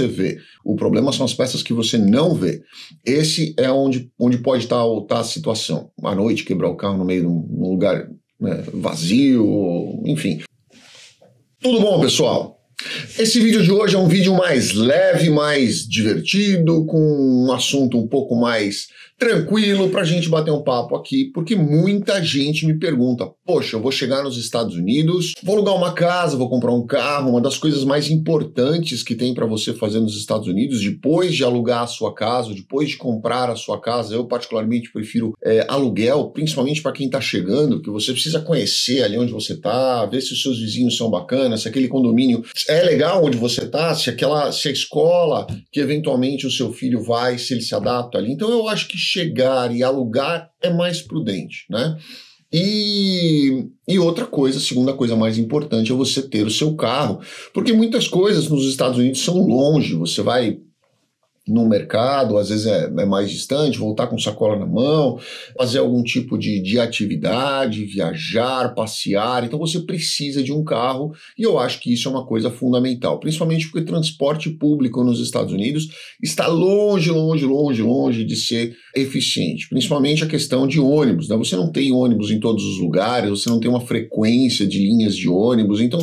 você vê. O problema são as peças que você não vê. Esse é onde pode estar a situação. À noite, quebrar o carro no meio de um lugar, né, vazio, enfim. Tudo bom, pessoal? Esse vídeo de hoje é um vídeo mais leve, mais divertido, com um assunto um pouco mais tranquilo para a gente bater um papo aqui, porque muita gente me pergunta: poxa, eu vou chegar nos Estados Unidos, vou alugar uma casa, vou comprar um carro, uma das coisas mais importantes que tem para você fazer nos Estados Unidos, depois de alugar a sua casa, depois de comprar a sua casa, eu particularmente prefiro aluguel, principalmente para quem está chegando, que você precisa conhecer ali onde você está, ver se os seus vizinhos são bacanas, se aquele condomínio é legal onde você está, se a escola que eventualmente o seu filho vai, se ele se adapta ali. Então eu acho que chegar e alugar é mais prudente, né? E outra coisa, a segunda coisa mais importante é você ter o seu carro, porque muitas coisas nos Estados Unidos são longe, você vai no mercado, às vezes é mais distante, voltar com sacola na mão, fazer algum tipo de atividade, viajar, passear, então você precisa de um carro e eu acho que isso é uma coisa fundamental, principalmente porque o transporte público nos Estados Unidos está longe, longe, longe, longe de ser eficiente, principalmente a questão de ônibus, né? Você não tem ônibus em todos os lugares, você não tem uma frequência de linhas de ônibus, então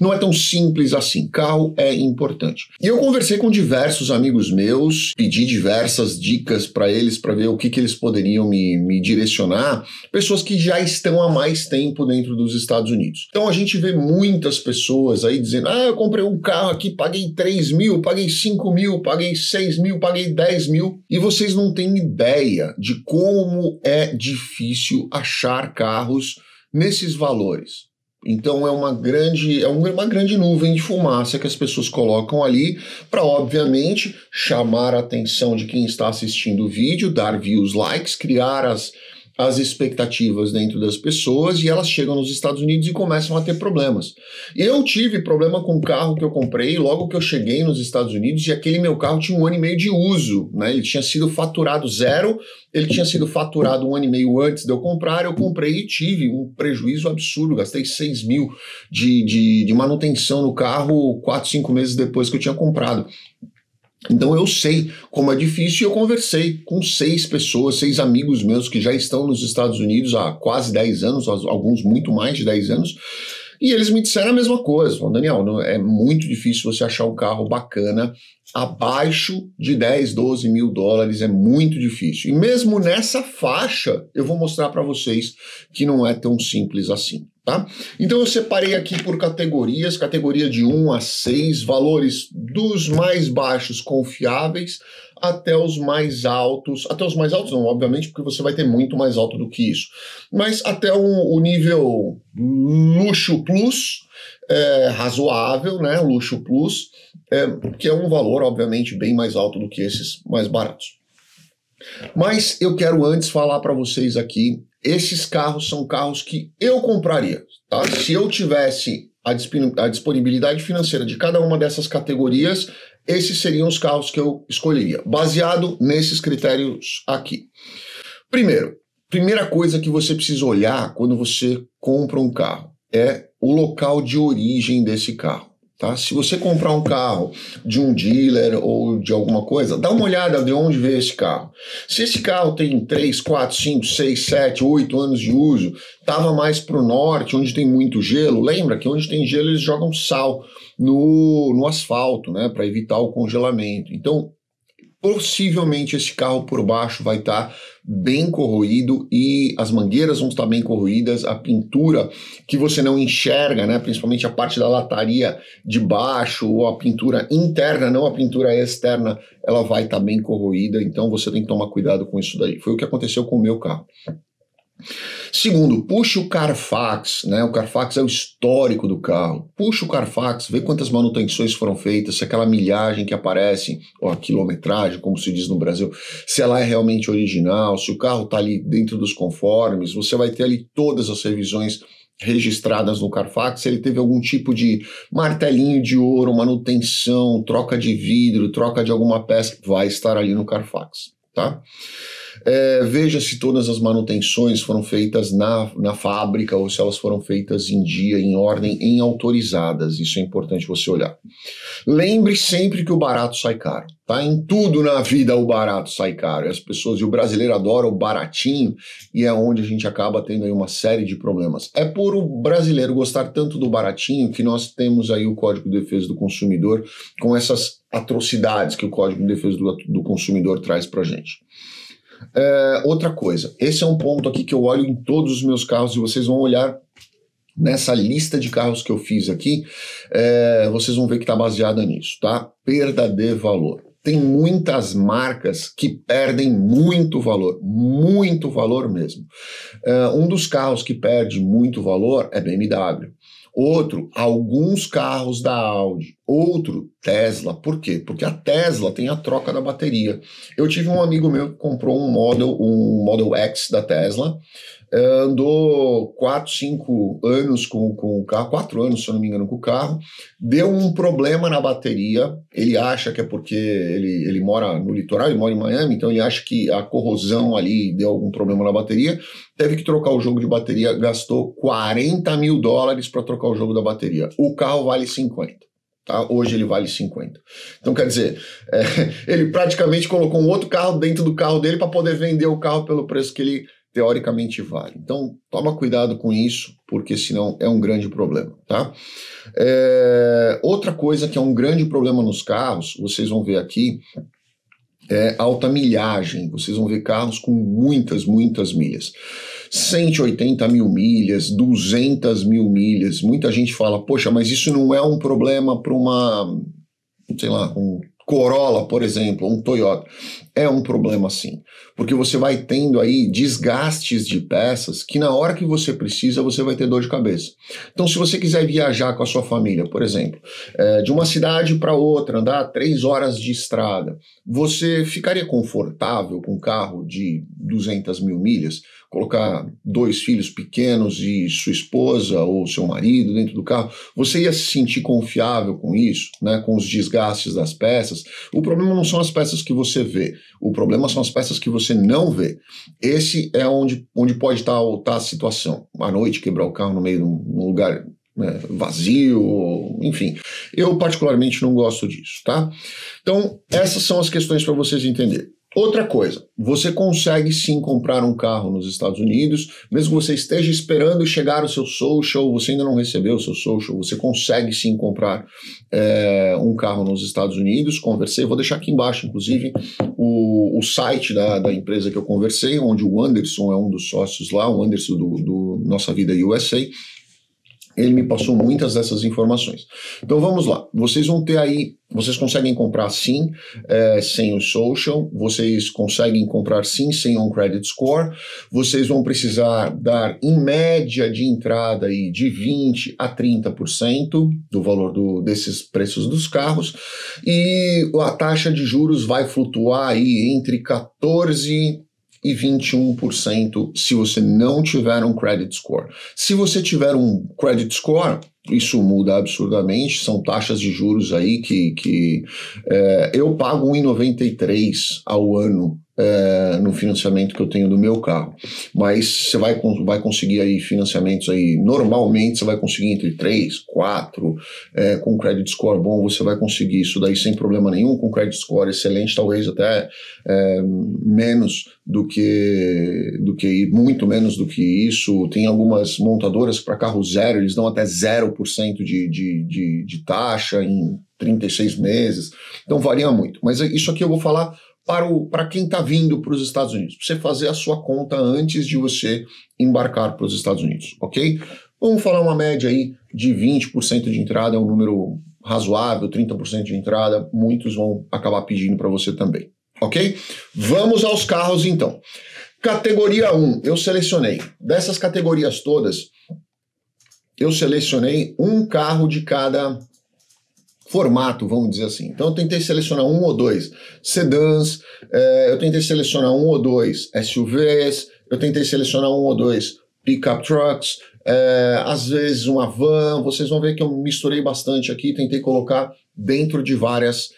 não é tão simples assim, carro é importante. E eu conversei com diversos amigos meus, pedi diversas dicas para eles, para ver o que eles poderiam me direcionar, pessoas que já estão há mais tempo dentro dos Estados Unidos. Então a gente vê muitas pessoas aí dizendo: ah, eu comprei um carro aqui, paguei 3 mil, paguei 5 mil, paguei 6 mil, paguei 10 mil, e vocês não têm ideia de como é difícil achar carros nesses valores. Então é uma grande nuvem de fumaça que as pessoas colocam ali para, obviamente, chamar a atenção de quem está assistindo o vídeo, dar views, likes, criar as expectativas dentro das pessoas e elas chegam nos Estados Unidos e começam a ter problemas. Eu tive problema com o carro que eu comprei logo que eu cheguei nos Estados Unidos e aquele meu carro tinha 1 ano e meio de uso, né? Ele tinha sido faturado zero, ele tinha sido faturado 1 ano e meio antes de eu comprar, eu comprei e tive um prejuízo absurdo, gastei 6 mil de manutenção no carro 4, 5 meses depois que eu tinha comprado. Então eu sei como é difícil e eu conversei com 6 amigos meus que já estão nos Estados Unidos há quase 10 anos, alguns muito mais de 10 anos, e eles me disseram a mesma coisa. Falaram: Daniel, é muito difícil você achar um carro bacana abaixo de 10, 12 mil dólares, é muito difícil. E mesmo nessa faixa, eu vou mostrar para vocês que não é tão simples assim. Tá? Então eu separei aqui por categorias, categoria de 1 a 6, valores dos mais baixos confiáveis até os mais altos, não, obviamente, porque você vai ter muito mais alto do que isso, mas até o nível luxo plus, razoável, né, luxo plus, que é um valor, obviamente, bem mais alto do que esses mais baratos. Mas eu quero antes falar para vocês aqui, esses carros são carros que eu compraria, tá? Se eu tivesse a disponibilidade financeira de cada uma dessas categorias, esses seriam os carros que eu escolheria, baseado nesses critérios aqui. Primeira coisa que você precisa olhar quando você compra um carro é o local de origem desse carro. Tá? Se você comprar um carro de um dealer ou de alguma coisa, dá uma olhada de onde veio esse carro. Se esse carro tem 3, 4, 5, 6, 7, 8 anos de uso, estava mais para o norte, onde tem muito gelo, lembra que onde tem gelo eles jogam sal no asfalto, né, para evitar o congelamento. Então, possivelmente esse carro por baixo vai estar bem corroído e as mangueiras vão estar bem corroídas, a pintura que você não enxerga, né, principalmente a parte da lataria de baixo ou a pintura interna, não a pintura externa, ela vai estar bem corroída, então você tem que tomar cuidado com isso daí. Foi o que aconteceu com o meu carro. Segundo, puxa o Carfax, né? O Carfax é o histórico do carro. Puxa o Carfax, vê quantas manutenções foram feitas, se aquela milhagem que aparece, ou a quilometragem, como se diz no Brasil, se ela é realmente original, se o carro está ali dentro dos conformes, você vai ter ali todas as revisões registradas no Carfax, se ele teve algum tipo de martelinho de ouro, manutenção, troca de vidro, troca de alguma peça, vai estar ali no Carfax, tá? Veja se todas as manutenções foram feitas na fábrica ou se elas foram feitas em dia, em ordem, em autorizadas. Isso é importante você olhar. Lembre sempre que o barato sai caro. Tá? Em tudo na vida o barato sai caro. As pessoas, e o brasileiro adora o baratinho, e é onde a gente acaba tendo aí uma série de problemas. É por o brasileiro gostar tanto do baratinho que nós temos aí o Código de Defesa do Consumidor com essas atrocidades que o Código de Defesa do Consumidor traz pra gente. Outra coisa, esse é um ponto aqui que eu olho em todos os meus carros, e vocês vão olhar nessa lista de carros que eu fiz aqui, vocês vão ver que está baseada nisso, tá? Perda de valor. Tem muitas marcas que perdem muito valor mesmo. Um dos carros que perde muito valor é BMW. Outro, alguns carros da Audi. Outro, Tesla. Por quê? Porque a Tesla tem a troca da bateria. Eu tive um amigo meu que comprou um Model X da Tesla, andou 4 anos com o carro, 4 anos, se eu não me engano, com o carro, deu um problema na bateria. Ele acha que é porque ele mora no litoral, ele mora em Miami, então ele acha que a corrosão ali deu algum problema na bateria, teve que trocar o jogo de bateria, gastou $40 mil para trocar o jogo da bateria. O carro vale 50. Tá? Hoje ele vale 50. Então, quer dizer, ele praticamente colocou um outro carro dentro do carro dele para poder vender o carro pelo preço que ele teoricamente vale. Então, toma cuidado com isso, porque senão é um grande problema, tá? Outra coisa que é um grande problema nos carros, vocês vão ver aqui, é alta milhagem. Vocês vão ver carros com muitas milhas. 180 mil milhas, 200 mil milhas. Muita gente fala, poxa, mas isso não é um problema para uma, sei lá, um Corolla, por exemplo, um Toyota. É um problema sim, porque você vai tendo aí desgastes de peças que na hora que você precisa você vai ter dor de cabeça. Então se você quiser viajar com a sua família, por exemplo, de uma cidade para outra, andar 3 horas de estrada, você ficaria confortável com um carro de 200 mil milhas? Colocar 2 filhos pequenos e sua esposa ou seu marido dentro do carro, você ia se sentir confiável com isso, né? Com os desgastes das peças? O problema não são as peças que você vê, o problema são as peças que você não vê. Esse é onde pode estar a situação. À noite, quebrar o carro no meio de um lugar, né, vazio, enfim. Eu particularmente não gosto disso, tá? Então, essas são as questões para vocês entenderem. Outra coisa, você consegue sim comprar um carro nos Estados Unidos, mesmo que você esteja esperando chegar o seu social, você ainda não recebeu o seu social, você consegue sim comprar um carro nos Estados Unidos. Conversei, vou deixar aqui embaixo, inclusive, o site da empresa que eu conversei, onde o Anderson é um dos sócios lá, o Anderson do Nossa Vida USA. Ele me passou muitas dessas informações. Então vamos lá, vocês vão ter aí, vocês conseguem comprar sim, sem o social, vocês conseguem comprar sim, sem um credit score, vocês vão precisar dar em média de entrada aí de 20% a 30% do valor desses preços dos carros, e a taxa de juros vai flutuar aí entre 14% e 21% se você não tiver um credit score. Se você tiver um credit score, isso muda absurdamente, são taxas de juros aí que eu pago 1,93 ao ano no financiamento que eu tenho do meu carro, mas você vai conseguir aí financiamentos aí, normalmente você vai conseguir entre 3, 4, com credit score bom você vai conseguir isso daí sem problema nenhum, com credit score excelente talvez até menos do que muito menos do que isso. Tem algumas montadoras para carro zero, eles dão até 0% de taxa em 36 meses, então varia muito, mas isso aqui eu vou falar para quem está vindo para os Estados Unidos, para você fazer a sua conta antes de você embarcar para os Estados Unidos, ok? Vamos falar uma média aí de 20% de entrada, é um número razoável, 30% de entrada, muitos vão acabar pedindo para você também, ok? Vamos aos carros então. Categoria 1, eu selecionei, dessas categorias todas, eu selecionei um carro de cada formato, vamos dizer assim. Então eu tentei selecionar um ou dois sedãs, eu tentei selecionar um ou dois SUVs, eu tentei selecionar um ou dois pickup trucks, às vezes uma van. Vocês vão ver que eu misturei bastante aqui, tentei colocar dentro de várias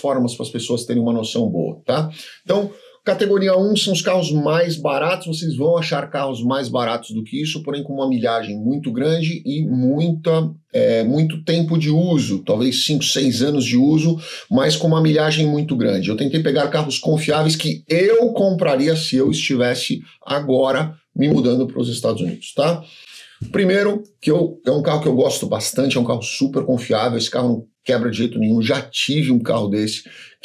formas para as pessoas terem uma noção boa, tá? Então, Categoria 1 são os carros mais baratos, vocês vão achar carros mais baratos do que isso, porém com uma milhagem muito grande e muito tempo de uso, talvez 5, 6 anos de uso, mas com uma milhagem muito grande. Eu tentei pegar carros confiáveis que eu compraria se eu estivesse agora me mudando para os Estados Unidos, tá? Primeiro, é um carro que eu gosto bastante, é um carro super confiável, esse carro não quebra de jeito nenhum, já tive um carro desse, que é